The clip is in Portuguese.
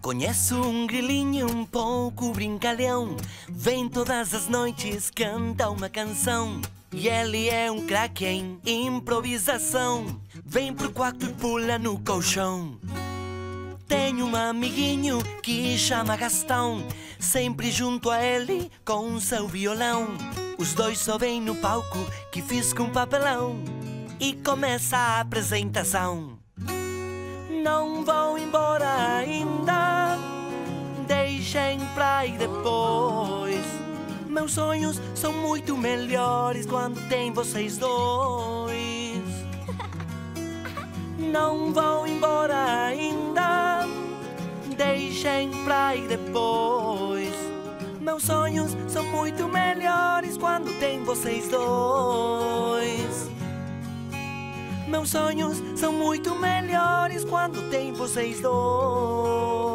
Conheço um grilinho um pouco brincalhão, vem todas as noites, canta uma canção. E ele é um craque em improvisação, vem pro quarto e pula no colchão. Tenho um amiguinho que chama Gastão, sempre junto a ele com seu violão. Os dois sobem no palco que fisca um papelão e começa a apresentação. Não vão embora ainda, deixem pra ir depois. Meus sonhos são muito melhores quando tem vocês dois. Não vão embora ainda, deixem pra ir depois. Meus sonhos são muito melhores quando tem vocês dois. Meus sonhos são muito melhores quando tem vocês dois.